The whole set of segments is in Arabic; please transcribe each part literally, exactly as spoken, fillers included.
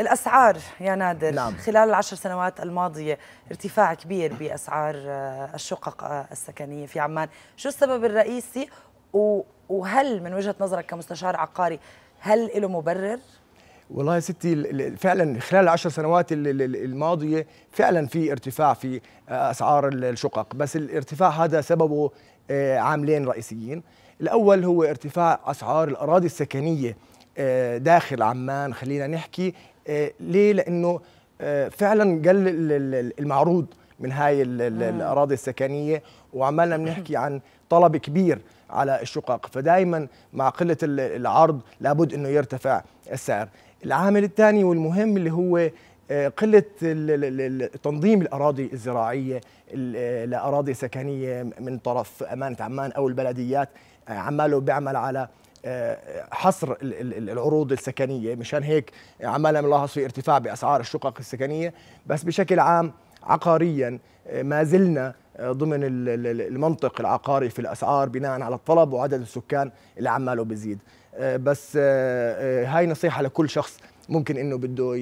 الأسعار يا نادر، نعم. خلال العشر سنوات الماضية ارتفاع كبير بأسعار الشقق السكنية في عمان، شو السبب الرئيسي؟ وهل من وجهة نظرك كمستشار عقاري هل له مبرر؟ والله يا ستي فعلا خلال العشر سنوات الماضية فعلا في ارتفاع في أسعار الشقق، بس الارتفاع هذا سببه عاملين رئيسيين. الأول هو ارتفاع أسعار الأراضي السكنية داخل عمان، خلينا نحكي ليه، لأنه فعلا قل المعروض من هاي الأراضي السكنية، وعمالنا بنحكي عن طلب كبير على الشقق، فدائما مع قلة العرض لابد أنه يرتفع السعر. العامل الثاني والمهم اللي هو قلة تنظيم الأراضي الزراعية لأراضي سكنية من طرف أمانة عمان أو البلديات، عماله بيعمل على حصر العروض السكنية، مشان هيك عمالنا بنلاحظ في ارتفاع بأسعار الشقق السكنية. بس بشكل عام عقاريا ما زلنا ضمن المنطق العقاري في الأسعار بناء على الطلب وعدد السكان اللي عماله بيزيد. بس هاي نصيحة لكل شخص ممكن انه بده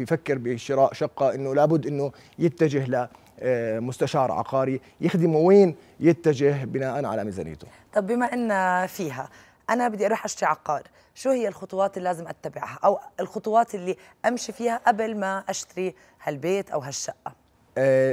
يفكر بشراء شقة، انه لابد انه يتجه لمستشار عقاري يخدمه وين يتجه بناء على ميزانيته. طب بما ان فيها انا بدي اروح اشتري عقار، شو هي الخطوات اللي لازم اتبعها او الخطوات اللي امشي فيها قبل ما اشتري هالبيت او هالشقة؟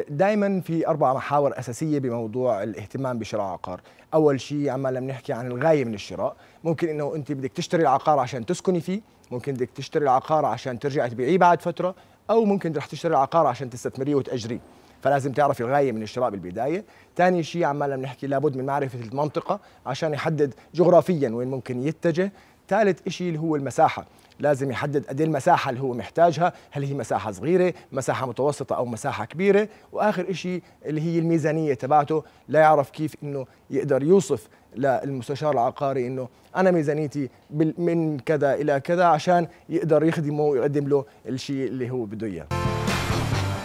دائما في اربع محاور اساسيه بموضوع الاهتمام بشراء عقار. اول شيء عمالنا بنحكي عن الغايه من الشراء، ممكن انه انت بدك تشتري العقار عشان تسكني فيه، ممكن بدك تشتري العقار عشان ترجعي تبيعيه بعد فتره، او ممكن رح تشتري العقار عشان تستثمريه وتاجريه، فلازم تعرفي الغايه من الشراء بالبدايه. ثاني شيء عمالنا بنحكي لابد من معرفه المنطقه عشان يحدد جغرافيا وين ممكن يتجه. ثالث شيء اللي هو المساحه، لازم يحدد قد ايه المساحه اللي هو محتاجها، هل هي مساحه صغيره، مساحه متوسطه او مساحه كبيره. واخر شيء اللي هي الميزانيه تبعته، لا يعرف كيف انه يقدر يوصف للمستشار العقاري انه انا ميزانيتي من كذا الى كذا عشان يقدر يخدمه ويقدم له الشيء اللي هو بده اياه.